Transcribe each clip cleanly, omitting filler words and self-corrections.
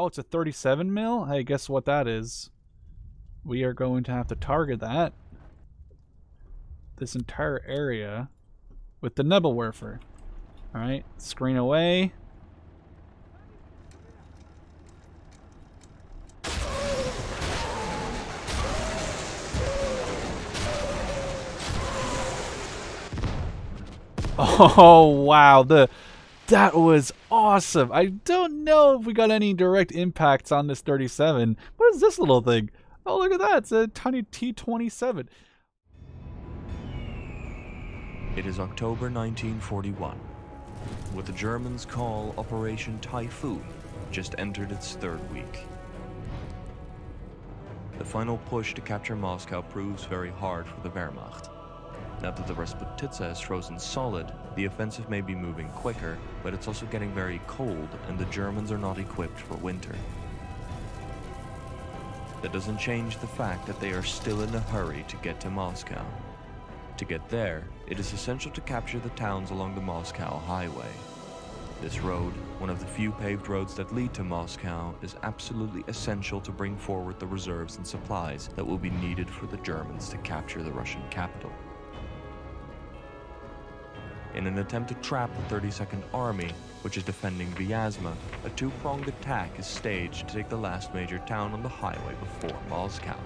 Oh, it's a 37 mil? Hey, guess what that is? We are going to have to target that. This entire area with the Nebelwerfer. Alright, screen away. Oh, wow. That was awesome. I don't know if we got any direct impacts on this 37. What is this little thing? Oh, look at that. It's a tiny T-27. It is October 1941, what the Germans call Operation Typhoon just entered its third week. The final push to capture Moscow proves very hard for the Wehrmacht. Now that the Rasputitsa is frozen solid, the offensive may be moving quicker, but it's also getting very cold and the Germans are not equipped for winter. That doesn't change the fact that they are still in a hurry to get to Moscow. To get there, it is essential to capture the towns along the Moscow highway. This road, one of the few paved roads that lead to Moscow, is absolutely essential to bring forward the reserves and supplies that will be needed for the Germans to capture the Russian capital. In an attempt to trap the 32nd Army, which is defending Vyazma, a two-pronged attack is staged to take the last major town on the highway before Moscow.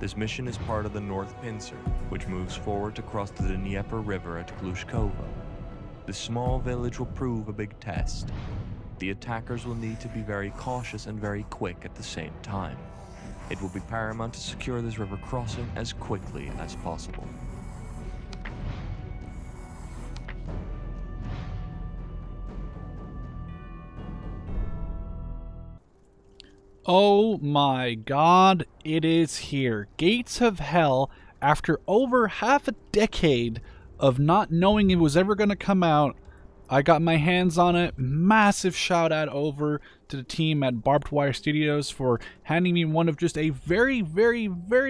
This mission is part of the North Panzer, which moves forward to cross the Dnieper River at Glushkovo. This small village will prove a big test. The attackers will need to be very cautious and very quick at the same time. It will be paramount to secure this river crossing as quickly as possible. Oh my god, it is here. Gates of Hell, after over half a decade of not knowing it was ever going to come out, I got my hands on it. Massive shout out over to the team at Barbed Wire Studios for handing me one of just a very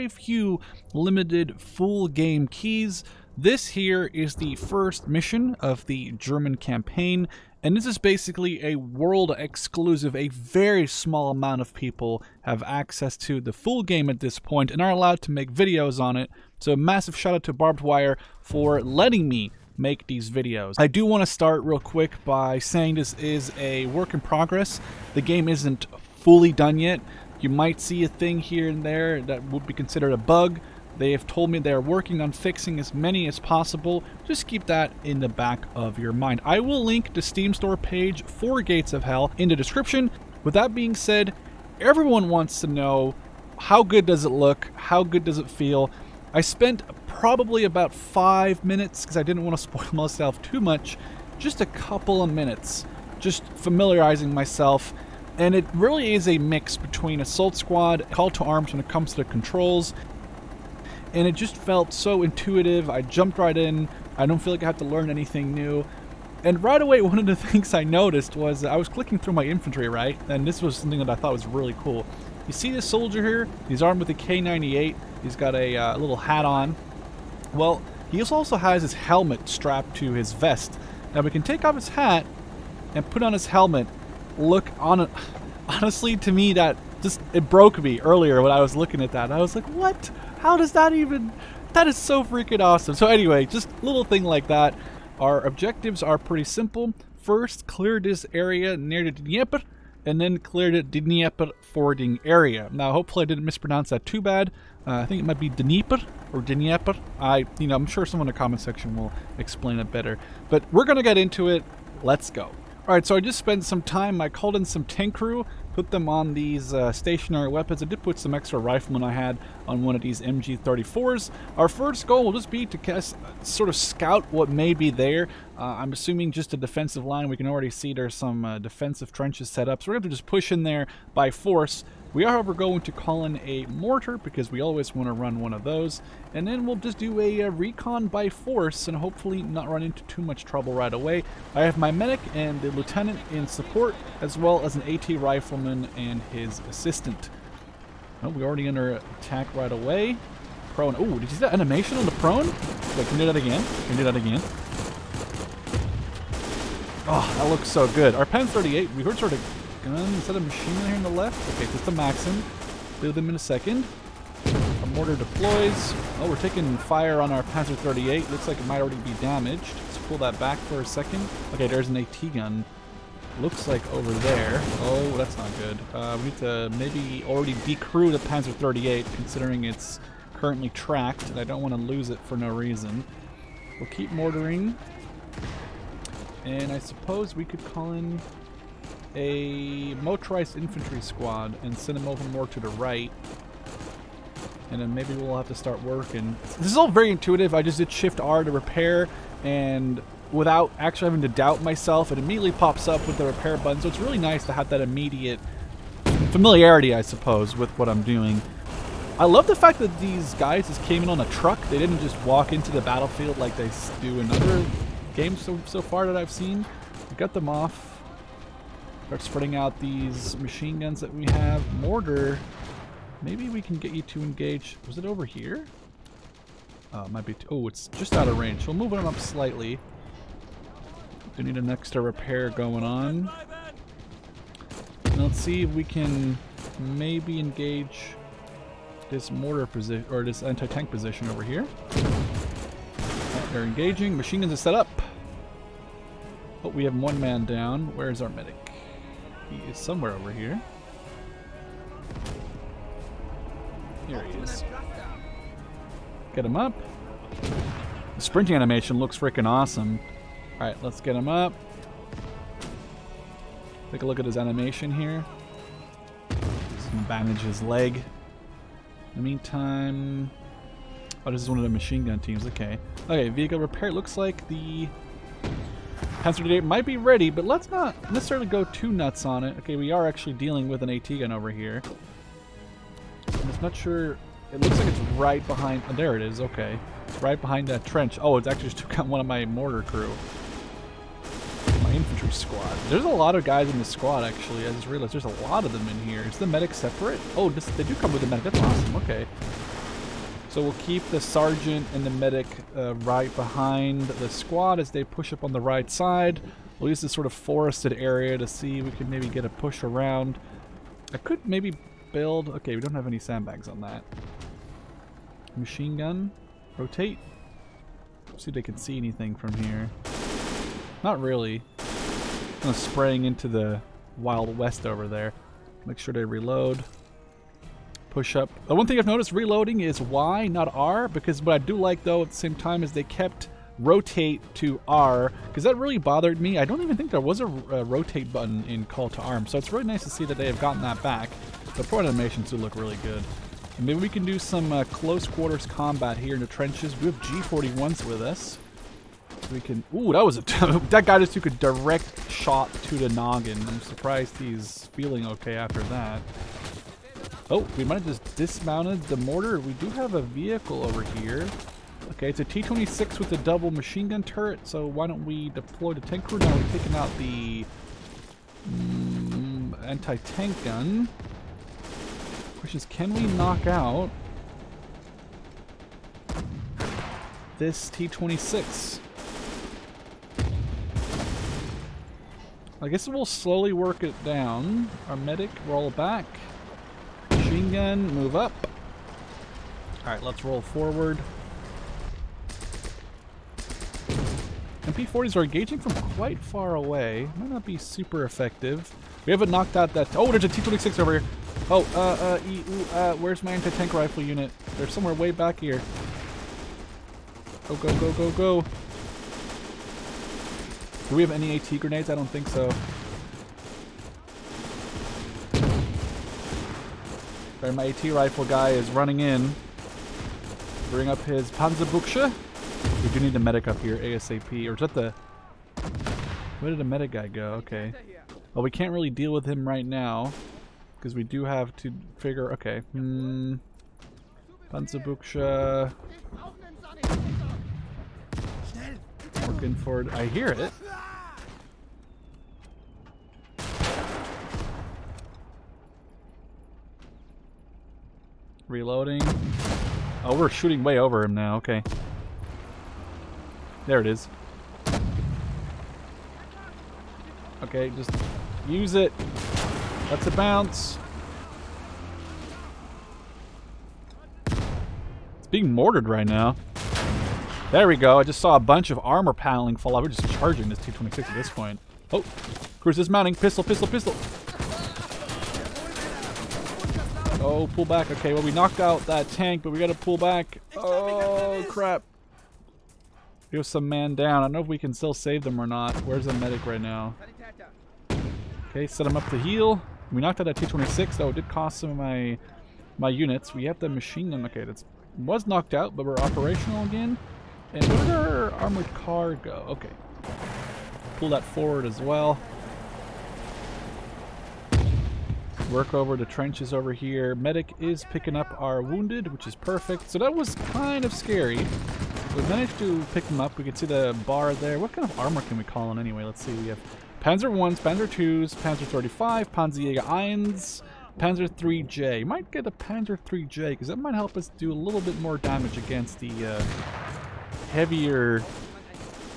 few limited full game keys. This here is the first mission of the German campaign. And this is basically a world exclusive. A very small amount of people have access to the full game at this point and are allowed to make videos on it. So massive shout out to Barbed Wire for letting me make these videos. I do want to start real quick by saying this is a work in progress. The game isn't fully done yet. You might see a thing here and there that would be considered a bug. They have told me they're working on fixing as many as possible. Just keep that in the back of your mind. I will link the Steam store page for Gates of Hell in the description. With that being said, everyone wants to know, how good does it look? How good does it feel? I spent probably about 5 minutes, because I didn't want to spoil myself too much, just a couple of minutes, just familiarizing myself. And it really is a mix between Assault Squad, Call to Arms when it comes to the controls. And it just felt so intuitive. I jumped right in. I don't feel like I have to learn anything new. And right away, one of the things I noticed was I was clicking through my infantry, right? And this was something that I thought was really cool. You see this soldier here? He's armed with a K-98. He's got a little hat on. Well, he also has his helmet strapped to his vest. Now, we can take off his hat and put on his helmet. Look on it. Honestly, to me, that just, it broke me earlier when I was looking at that. I was like, what? How does that even... That is so freaking awesome. So anyway, just a little thing like that. Our objectives are pretty simple. First, clear this area near the Dnieper, and then clear the Dnieper fording area. Now, hopefully I didn't mispronounce that too bad. I think it might be Dnieper or Dnieper. I'm sure someone in the comment section will explain it better. But we're going to get into it. Let's go. All right, so I just spent some time. I called in some tank crew, put them on these stationary weapons. I did put some extra riflemen I had on one of these MG34s. Our first goal will just be to sort of scout what may be there. I'm assuming just a defensive line. We can already see there's some defensive trenches set up. So we're going to just push in there by force. We are, however, going to call in a mortar because we always want to run one of those. And then we'll just do a recon by force and hopefully not run into too much trouble right away. I have my medic and the lieutenant in support, as well as an AT rifleman and his assistant. Oh, we're already under attack right away. Prone. Oh, did you see that animation on the prone? Wait, can we do that again? Can we do that again? Oh, that looks so good. Our Panzer 38, we heard sort of gun instead of machine gun here on the left. Okay, that's the Maxim. Build them in a second. A mortar deploys. Oh, we're taking fire on our Panzer 38. Looks like it might already be damaged. Let's pull that back for a second. Okay, there's an AT gun. Looks like over there. Oh, that's not good. We need to maybe already decrew the Panzer 38, considering it's currently tracked, and I don't want to lose it for no reason. We'll keep mortaring. And I suppose we could call in a motorized infantry squad and send them over more to the right. And then maybe we'll have to start working. This is all very intuitive. I just did Shift R to repair, and without actually having to doubt myself, it immediately pops up with the repair button. So it's really nice to have that immediate familiarity, I suppose, with what I'm doing. I love the fact that these guys just came in on a truck. They didn't just walk into the battlefield like they do in other games so far that I've seen. We got them off. Start spreading out these machine guns that we have. Mortar. Maybe we can get you to engage. Was it over here? Might be. Oh, it's just out of range. We'll move them up slightly. We need an extra repair going on. Now let's see if we can maybe engage this mortar position, or this anti-tank position over here. They're engaging. Machine guns are set up. Oh, we have one man down. Where is our medic? He is somewhere over here. Here he is. Get him up. The sprinting animation looks freaking awesome. Alright, let's get him up. Take a look at his animation here. Just bandage his leg. In the meantime... Oh, this is one of the machine gun teams. Okay. Okay, vehicle repair. Looks like the Panzer 38 might be ready, but let's not necessarily go too nuts on it. Okay, we are actually dealing with an AT gun over here. I'm just not sure. It looks like it's right behind... Oh, there it is. Okay. It's right behind that trench. Oh, it's actually just took out one of my mortar crew. My infantry squad. There's a lot of guys in the squad, actually. I just realized there's a lot of them in here. Is the medic separate? Oh, they do come with the medic. That's awesome. Okay. So we'll keep the sergeant and the medic right behind the squad as they push up on the right side. We'll use this sort of forested area to see if we can maybe get a push around. I could maybe build... Okay, we don't have any sandbags on that. Machine gun. Rotate. See if they can see anything from here. Not really. Kind of spraying into the Wild West over there. Make sure they reload. Push up. The one thing I've noticed reloading is Y, not R, because what I do like, though, at the same time is they kept rotate to R, because that really bothered me. I don't even think there was a rotate button in Call to Arms, so it's really nice to see that they have gotten that back. The pro animations do look really good. And maybe we can do some close quarters combat here in the trenches. We have G41s with us. We can... Ooh, that was a... That guy just took a direct shot to the noggin. I'm surprised he's feeling okay after that. Oh, we might have just dismounted the mortar. We do have a vehicle over here. Okay, it's a T-26 with a double machine gun turret, so why don't we deploy the tank crew? Now we're taking out the anti-tank gun. Which is, can we knock out this T-26? I guess we'll slowly work it down. Our medic, roll back. Machine gun, move up. Alright, let's roll forward. MP40s are engaging from quite far away. Might not be super effective. We haven't knocked out that... Oh, there's a T-26 over here. Oh, where's my anti-tank rifle unit? They're somewhere way back here. Go, go, go, go, go. Do we have any AT grenades? I don't think so. There, my AT rifle guy is running in. Bring up his Panzerbüchse. We do need a medic up here, ASAP. Or is that the... Where did the medic guy go? Okay. Well, we can't really deal with him right now. Because we do have to figure... Okay. Panzerbüchse. Working forward. I hear it. Reloading. Oh, we're shooting way over him now. Okay. There it is. Okay, just use it. That's a bounce. It's being mortared right now. There we go. I just saw a bunch of armor paneling fall off. We're just charging this T-26 at this point. Oh, cruise dismounting. Pistol, pistol, pistol. Oh, pull back. Okay, well, we knocked out that tank, but we got to pull back. Oh, crap. There's some man down. I don't know if we can still save them or not. Where's the medic right now? Okay, set him up to heal. We knocked out a T-26. Oh, it did cost some of my units. We have the machine gun. Okay, that was knocked out, but we're operational again. And where's our armored car go? Okay. Pull that forward as well. Work over the trenches over here. Medic is picking up our wounded, which is perfect. So that was kind of scary. We managed to pick them up. We can see the bar there. What kind of armor can we call on anyway? Let's see. We have Panzer 1s, Panzer 2s, Panzer 35, Panzerjäger 1s, Panzer 3J. You might get a Panzer 3J because that might help us do a little bit more damage against the heavier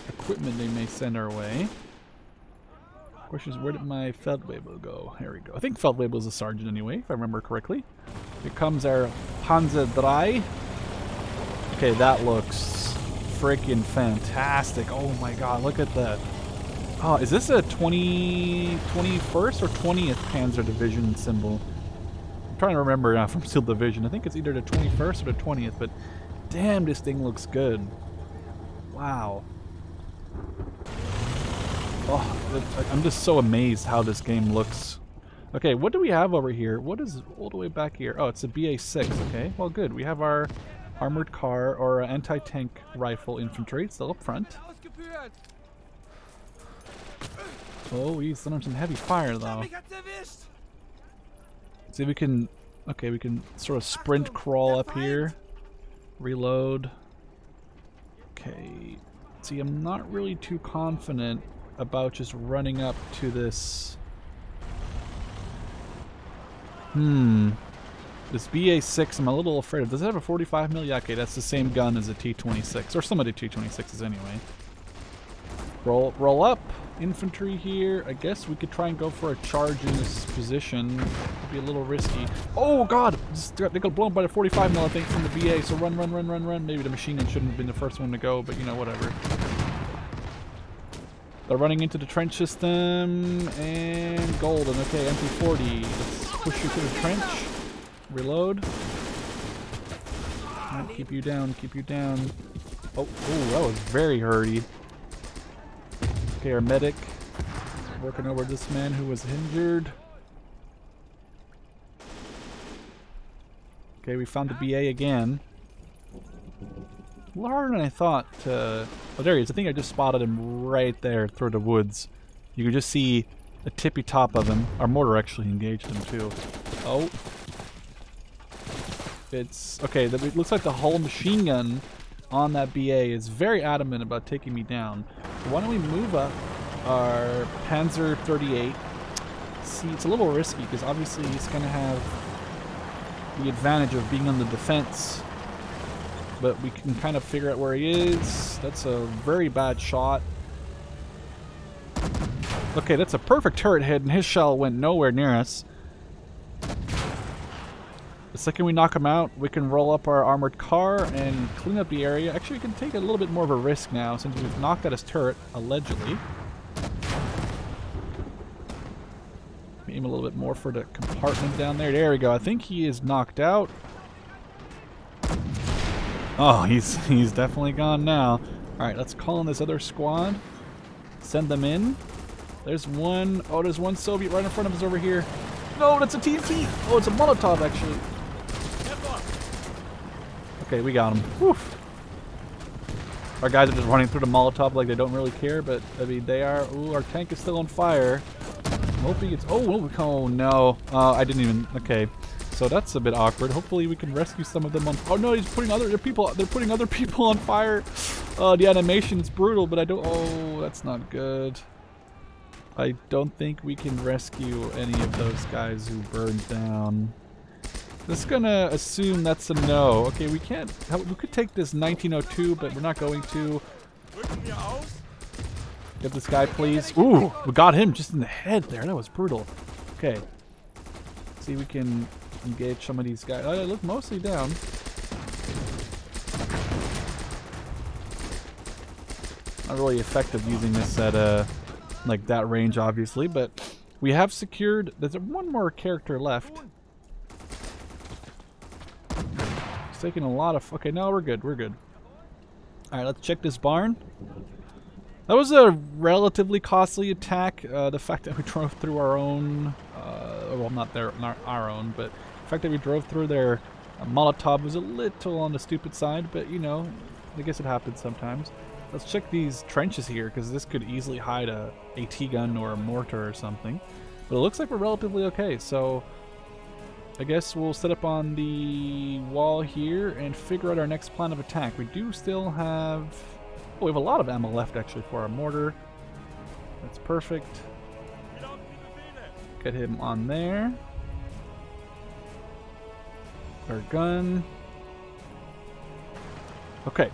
equipment they may send our way. Question is, where did my Feldwebel go? Here we go. I think Feldwebel is a sergeant anyway, if I remember correctly. Here comes our Panzer 3. Okay, that looks freaking fantastic. Oh my god, look at that. Oh, is this a 21st or 20th Panzer Division symbol? I'm trying to remember now from Steel Division. I think it's either the 21st or the 20th, but damn, this thing looks good. Wow. Oh, I'm just so amazed how this game looks. Okay, what do we have over here? What is all the way back here? Oh, it's a BA-6, okay. Well, good. We have our armored car or anti-tank rifle infantry. It's still up front. Oh, he's under some heavy fire, though. See if we can... Okay, we can sort of sprint crawl up here. Reload. Okay. See, I'm not really too confident about just running up to this. This BA-6, I'm a little afraid of. Does it have a 45 mil? Yeah, okay, that's the same gun as a T-26, or some of the T-26s anyway. Roll up. Infantry here. I guess we could try and go for a charge in this position. It'd be a little risky. Oh god! They got blown by the 45 mil, I think, from the BA, so run. Maybe the machine gun shouldn't have been the first one to go, but you know, whatever. They're running into the trench system, and golden. Okay, MP40. Let's push you through the trench. Reload. Oh, keep you down, keep you down. Oh, that was very hurdy. Okay, our medic working over this man who was injured. Okay, we found the BA again. A little harder than I thought to... Oh, there he is. I think I just spotted him right there through the woods. You can just see the tippy top of him. Our mortar actually engaged him too. Oh. It's... Okay, it looks like the whole machine gun on that BA is very adamant about taking me down. So why don't we move up our Panzer 38? See, it's a little risky because obviously he's going to have the advantage of being on the defense. But we can kind of figure out where he is. That's a very bad shot. Okay, that's a perfect turret hit, and his shell went nowhere near us. The second we knock him out, we can roll up our armored car and clean up the area. Actually, we can take a little bit more of a risk now since we've knocked out his turret, allegedly. Aim a little bit more for the compartment down there. There we go. I think he is knocked out. Oh, he's definitely gone now. Alright, let's call in this other squad. Send them in. There's one. Oh, there's one Soviet right in front of us over here. No, that's a TNT! Oh, it's a Molotov, actually. Okay, we got him. Woof. Our guys are just running through the Molotov like they don't really care, but, I mean, they are... Ooh, our tank is still on fire. I'm hoping it's... Oh no. I didn't even... Okay. So that's a bit awkward. Hopefully we can rescue some of them on... Oh no, he's putting other people... They're putting other people on fire. The animation is brutal, but I don't... Oh, that's not good. I don't think we can rescue any of those guys who burned down. Just gonna assume that's a no. Okay, we can't... We could take this 1902, but we're not going to. Get this guy, please. Ooh, we got him just in the head there. That was brutal. Okay. See if we can engage some of these guys. Oh, they look mostly down. Not really effective using this at like that range, obviously, but we have secured. There's one more character left. It's taking a lot of. Okay, no, we're good. We're good. All right, let's check this barn. That was a relatively costly attack. The fact that we drove through our own, well, not our own, but the fact that we drove through their Molotov was a little on the stupid side. But you know, I guess it happens sometimes. Let's check these trenches here, because this could easily hide a AT gun or a mortar or something. But it looks like we're relatively okay, so I guess we'll set up on the wall here and figure out our next plan of attack. We do still have... oh, we have a lot of ammo left, actually, for our mortar. That's perfect. Get him on there. Our gun. Okay.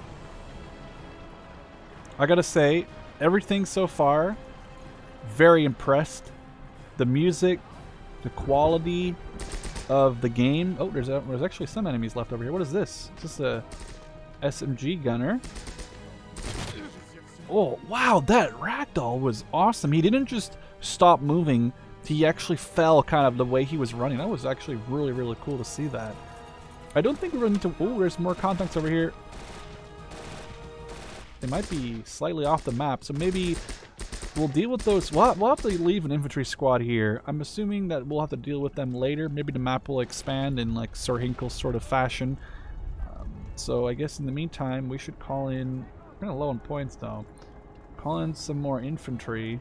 I gotta say, everything so far, very impressed. The music, the quality of the game. Oh, there's actually some enemies left over here. What is this? Is this a SMG gunner? Oh, wow, that ragdoll was awesome. He didn't just stop moving. He actually fell kind of the way he was running. That was actually really, really cool to see that. I don't think we're going to... oh, there's more contacts over here. They might be slightly off the map, so maybe we'll deal with those. We'll have to leave an infantry squad here. I'm assuming that we'll have to deal with them later. Maybe the map will expand in like Sir Hinkle's sort of fashion. So I guess in the meantime, we should call in... we're kind of low on points though. Call in some more infantry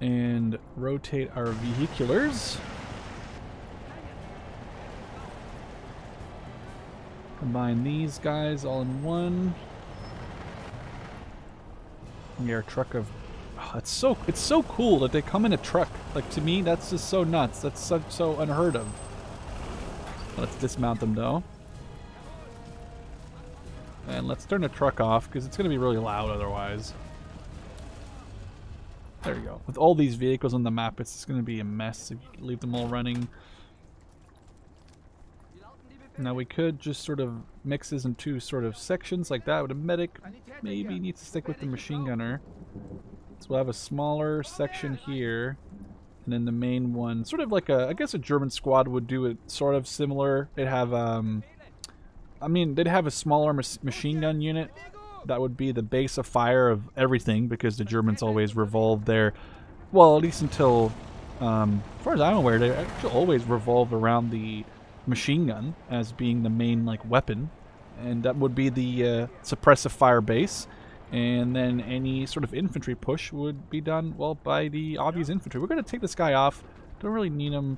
and rotate our vehiculars. Combine these guys all in one. Get our truck of... oh, it's so cool that they come in a truck. Like, to me, that's just so nuts. That's so unheard of. Let's dismount them, though. And let's turn the truck off, because it's going to be really loud otherwise. There we go. With all these vehicles on the map, it's just going to be a mess if you leave them all running. Now we could just sort of mix this in two sort of sections like that, with a medic maybe needs to stick with the machine gunner. So we'll have a smaller section here, and then the main one, sort of like a, I guess a German squad would do it sort of similar. They'd have, I mean, they'd have a smaller machine gun unit. That would be the base of fire of everything, because the Germans always revolve their, well, at least until, as far as I'm aware, they actually always revolve around the machine gun as being the main like weapon, and that would be the suppressive fire base, and then any sort of infantry push would be done, well, by the obvious infantry. We're going to take this guy off. Don't really need him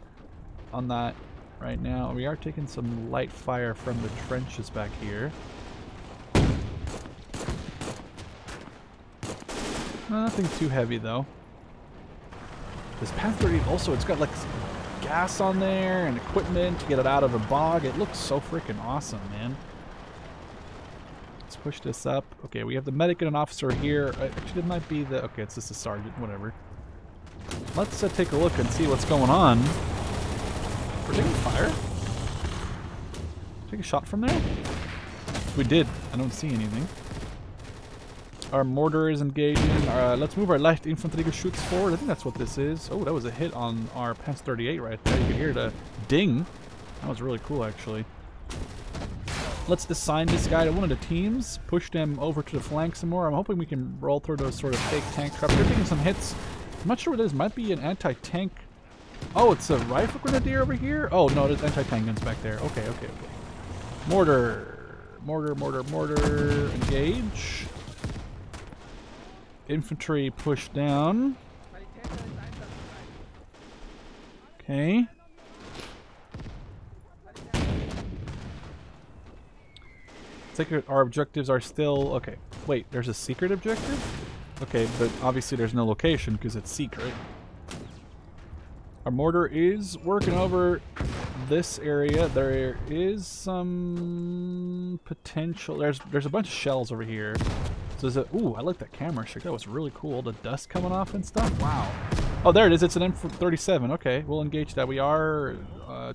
on that right now. We are taking some light fire from the trenches back here. Nothing too heavy though. This Panzer 38 also, it's got like gas on there and equipment to get it out of a bog. It looks so freaking awesome, man. Let's push this up. Okay, we have the medic and an officer here. Actually, it might be the... okay, it's just a sergeant, whatever. Let's take a look and see what's going on. We're taking fire. Take a shot from there? We did. I don't see anything. Our mortar is engaging. Let's move our light infantry shoots forward. I think that's what this is. Oh, that was a hit on our Panzer 38 right there. You can hear the ding. That was really cool, actually. Let's assign this guy to one of the teams. Push them over to the flank some more. I'm hoping we can roll through those sort of fake tank traps. They're taking some hits. I'm not sure what it is. Might be an anti-tank. Oh, it's a rifle grenadier over here? Oh, no, there's anti-tank guns back there. Okay, okay, okay. Mortar. Mortar, mortar, mortar. Engage. Infantry push down. Okay. Secret. Our objectives are still... okay. Wait, there's a secret objective? Okay, but obviously there's no location because it's secret. Our mortar is working over this area. There is some potential... there's a bunch of shells over here. Does it? Ooh, I like that camera shake. That was really cool. All the dust coming off and stuff. Wow. Oh, there it is. It's an M37. Okay, we'll engage that. We are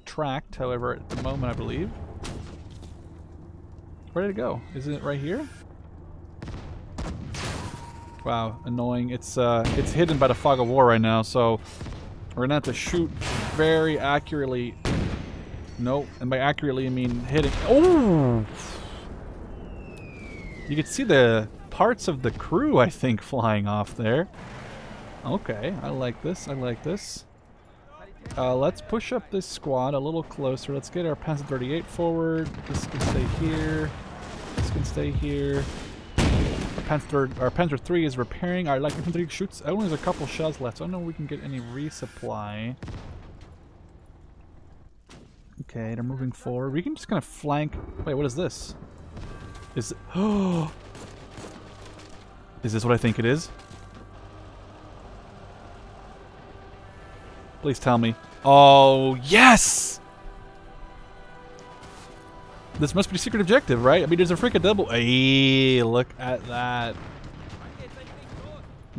tracked, however, at the moment, I believe. Where did it go? Isn't it right here? Wow, annoying. It's hidden by the fog of war right now, so we're gonna have to shoot very accurately. Nope, and by accurately I mean hitting. Oh! You can see the parts of the crew, I think, flying off there. Okay, I like this. I like this. Let's push up this squad a little closer. Let's get our Panzer 38 forward. This can stay here. This can stay here. Our Panzer 3 is repairing. Our light infantry shoots. Only there's a couple shells left, so I don't know if we can get any resupply. Okay, they're moving forward. We can just kind of flank. Wait, what is this? Is it... Oh! Is this what I think it is? Please tell me. Oh, yes! This must be secret objective, right? I mean, there's a freaking double. Hey, look at that.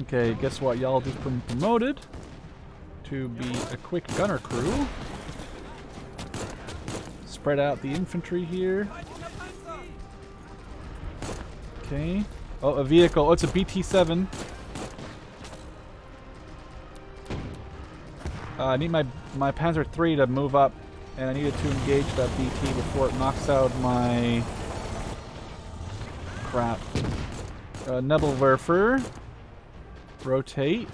Okay, guess what? Y'all just been promoted to be a quick gunner crew. Spread out the infantry here. Okay. Oh, a vehicle. Oh, it's a BT7. I need my Panzer 3 to move up, and I needed to engage that BT before it knocks out my... crap. Nebelwerfer. Rotate.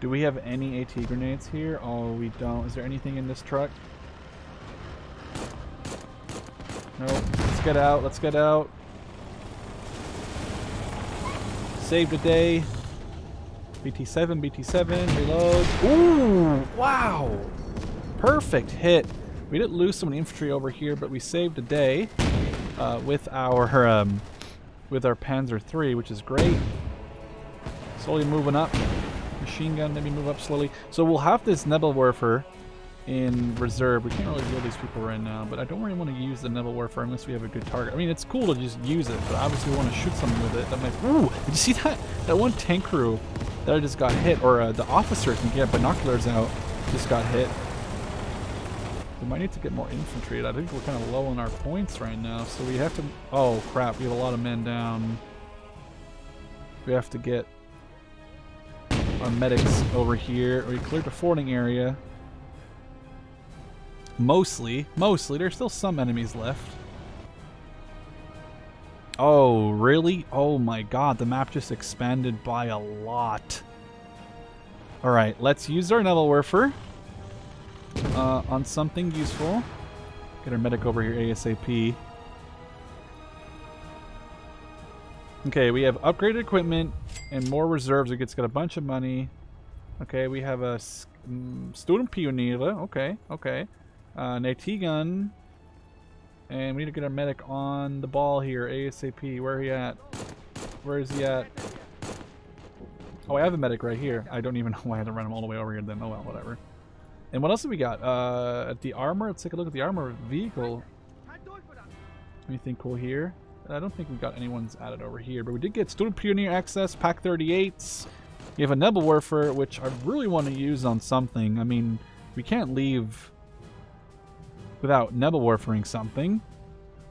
Do we have any AT grenades here? Oh, we don't. Is there anything in this truck? No. Let's get out. Let's get out. Save the day. BT7, BT7, reload. Ooh, wow. Perfect hit. We didn't lose so many infantry over here, but we saved the day with our Panzer 3, which is great. Slowly moving up. Machine gun, maybe move up slowly. So we'll have this Nebelwerfer in reserve. We can't really deal with these people right now, but I don't really want to use the Nebelwerfer unless we have a good target. I mean, it's cool to just use it, but obviously we want to shoot something with it. That might. Ooh, did you see that? That one tank crew that I just got hit, or the officer can get binoculars out, just got hit. We might need to get more infantry. I think we're kind of low on our points right now, so we have to... Oh, crap. We have a lot of men down. We have to get our medics over here. We cleared the fording area. Mostly. Mostly. There's still some enemies left. Oh, really? Oh my god, the map just expanded by a lot. Alright, let's use our Nebelwerfer on something useful. Get our medic over here ASAP. Okay, we have upgraded equipment and more reserves. It's got a bunch of money. Okay, we have a Stu pioneer. Okay, okay. An AT gun. And we need to get our medic on the ball here, ASAP. Where are he at? Where is he at? Oh, I have a medic right here. I don't even know why I had to run him all the way over here then. Oh well, whatever. And what else have we got? At the armor? Let's take a look at the armor vehicle. Anything cool here? I don't think we've got anyone's added over here, but we did get Stu pioneer access, Pack 38s. We have a Nebelwerfer, which I really want to use on something. I mean, we can't leave... without Nebelwerfering something.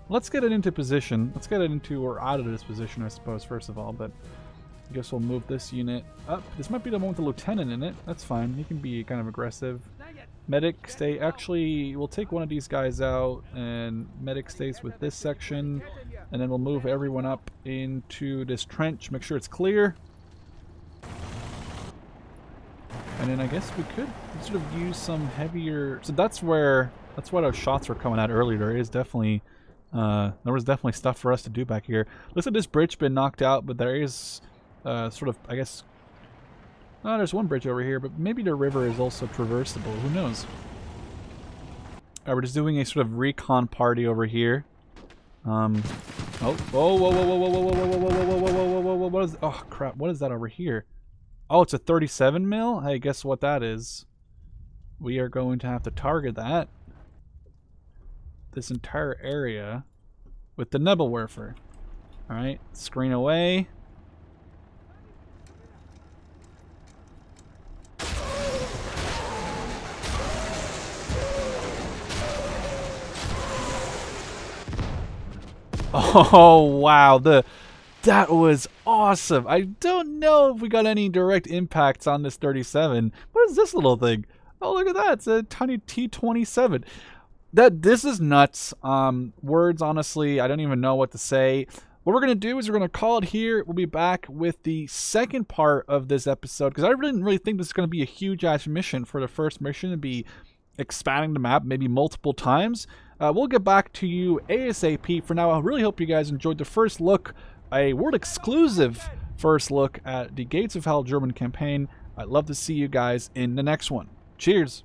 Let's get it into position. Let's get it into, or out of this position, I suppose, first of all, but I guess we'll move this unit up. This might be the one with the lieutenant in it. That's fine. He can be kind of aggressive. Medic, stay. Actually, we'll take one of these guys out, and medic stays with this section, and then we'll move everyone up into this trench. Make sure it's clear. And then I guess we could sort of use some heavier... So that's where... That's why those shots were coming out earlier. There was definitely stuff for us to do back here. Looks like this bridge been knocked out, but there is sort of, I guess, oh, there's one bridge over here, but maybe the river is also traversable. Who knows? All right, we're just doing a sort of recon party over here. Oh, whoa, whoa, whoa, whoa, whoa, whoa, whoa, whoa, whoa, whoa, whoa, whoa, whoa, what is? Oh crap! What is that over here? Oh, it's a 37 mil. Hey, guess what that is? We are going to have to target that. This entire area with the Nebelwerfer. Alright, screen away. Oh, wow. That was awesome. I don't know if we got any direct impacts on this 37. What is this little thing? Oh, look at that. It's a tiny T-27. This is nuts. Words, honestly, I don't even know what to say. What we're going to do is we're going to call it here. We'll be back with the second part of this episode, because I didn't really think this is going to be a huge-ass mission. For the first mission to be expanding the map maybe multiple times. We'll get back to you ASAP. For now, I really hope you guys enjoyed the first look, a world-exclusive first look at the Gates of Hell German campaign. I'd love to see you guys in the next one. Cheers!